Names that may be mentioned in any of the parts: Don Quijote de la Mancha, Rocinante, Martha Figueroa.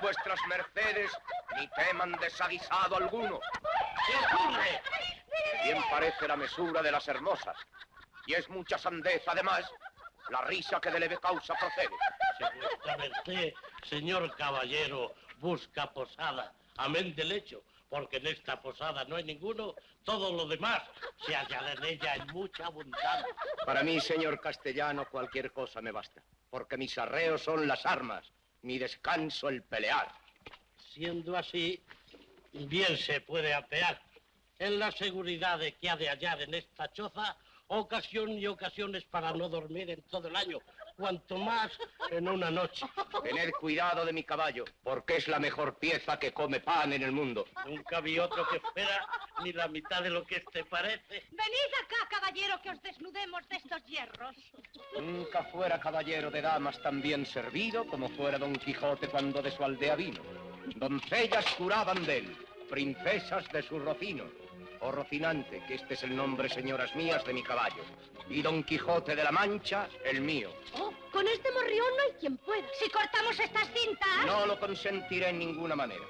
vengan vuestras mercedes, ni teman desaguisado alguno. ¿Qué ocurre? Bien parece la mesura de las hermosas, y es mucha sandez, además, la risa que de leve causa procede. Si vuestra merced, señor caballero, busca posada, amén del hecho, porque en esta posada no hay ninguno, todo lo demás se hallará en ella en mucha abundancia. Para mí, señor castellano, cualquier cosa me basta, porque mis arreos son las armas, mi descanso el pelear. Siendo así, bien se puede apear en la seguridad de que ha de hallar en esta choza ocasión y ocasiones para no dormir en todo el año, cuanto más en una noche. Tened cuidado de mi caballo, porque es la mejor pieza que come pan en el mundo. Nunca vi otro que fuera ni la mitad de lo que este parece. Venid acá, caballero, que os desnudemos de estos hierros. Nunca fuera caballero de damas tan bien servido como fuera Don Quijote cuando de su aldea vino. Doncellas curaban de él, princesas de su rocino. O Rocinante, que este es el nombre, señoras mías, de mi caballo. Y Don Quijote de la Mancha, el mío. Oh, con este morrión no hay quien pueda. Si cortamos estas cintas... No lo consentiré en ninguna manera.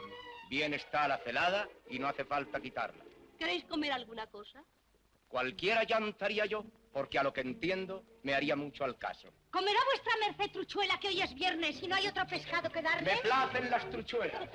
Bien está la celada y no hace falta quitarla. ¿Queréis comer alguna cosa? Cualquiera llantaría yo, porque a lo que entiendo me haría mucho al caso. ¿Comerá vuestra merced truchuela, que hoy es viernes y no hay otro pescado que darle? ¡Me placen las truchuelas!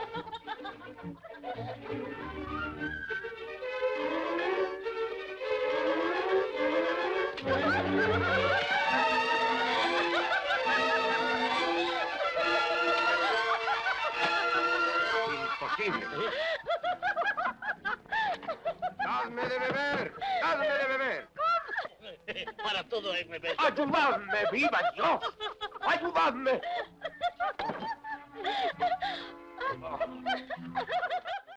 Imposible. ¡Dadme de beber! ¡Dadme de beber! ¿Cómo? Para todo es beber. ¡Ayudadme, viva Dios! ¡Ayudadme! Oh.